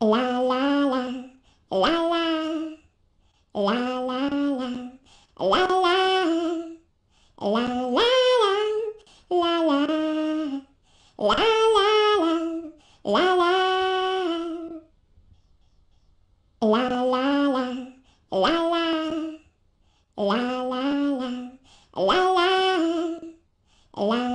Lá, lá, lá, lá, lá, lá, lá, lá, lá, lá, lá, lá. Lá, lá, lá, lá, lá, lá, lá, lá, lá, lá, lá, lá, lá, lá, lá, lá.